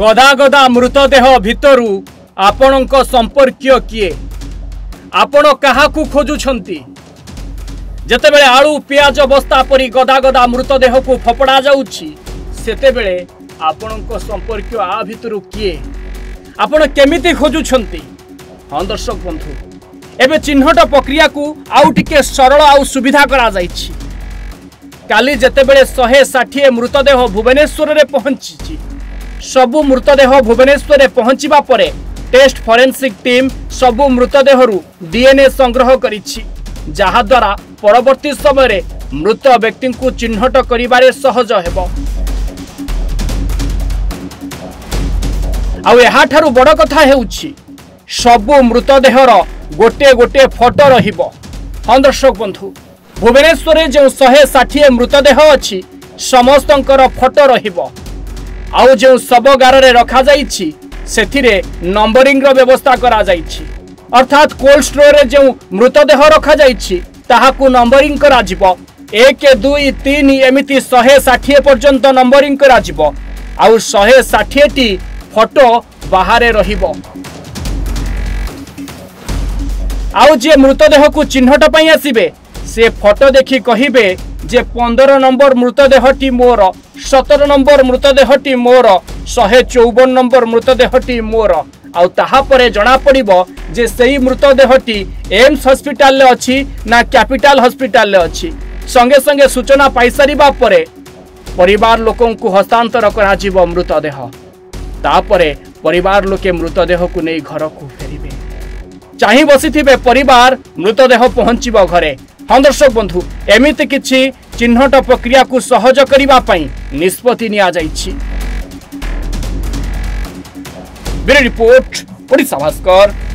गधा गधा मृतदेह भितर आपण संपर्कीय किए आपण क्या खोजुंट जेतेबेले आलू प्याज बस्ता परी गदा गदा मृतदेह को फपड़ा जाउछि सेतेबेले आपनक संपर्क आ भितर किए आपण केमिति खोजुछंती। हाँ दर्शक बंधु, एबे चिन्हट प्रक्रिया को आउ टिके सरल आउ सुविधा करा जाइछि। काली जेतेबेले 160 मृतदेह भुवनेश्वर रे पहुंचीछि, सबु मृतदेह भुवनेश्वर रे पहुंचीबा परे टेस्ट फोरेंसिक टीम सबु मृतदेह रु डीएनए संग्रह करिछि, जहा द्वारा परवर्ती समय मृत व्यक्ति को चिन्हट करिबारे सहज हेबो। आउ एहा थारु बड़ कथा हेउछि सबु मृतदेहर गोटे गोटे फोटो रहिबो। हाँ दर्शक बंधु, भुवनेश्वर रे जे 160 मृतदेह अछि समस्तंकर फोटो रहिबो। आउ जे सबगार रे रखा जाइछि सेथिरे नंबरिंग रो व्यवस्था करा जाइछि, अर्थात कोल्ड स्टोर रे जो मृतदेह रखा जाइछि ताहाकु नंबरिंग करा जिवो 1, 2, 3 एमिति 160 पर्यंत नंबरिंग करा जिवो। आउ 160 टी फोटो बाहर रहिबो। आउ जे मृतदेह को चिन्हट पई आसीबे से फोटो देखि कहिबे जे 15 नंबर मृतदेह टी मोर, 17 नंबर मृतदेह टी मोर, 154 नंबर मृतदेह टी मोर। आउ ताहा परे जना पड़िबो जे सही मृतदेहटी एम्स हॉस्पिटल ले अछि ना कैपिटल हॉस्पिटल ले अछि। संगे संगे सूचना पाई सारिबा परे परिवार लोकों को हस्तांतर करा जिवो मृतदेह। तापरे परिवार लोके मृतदेह को नै घर को फेरिबे, चाहि बसिथिबे परिवार मृतदेह पहुंचीबो घरे। हाँ दर्शक बंधु, एमिति किछि चिन्हट प्रक्रिया को सहज करिबा पई निष्पत्ति निया जाइछि। Bureau report, Odisha Bhaskar.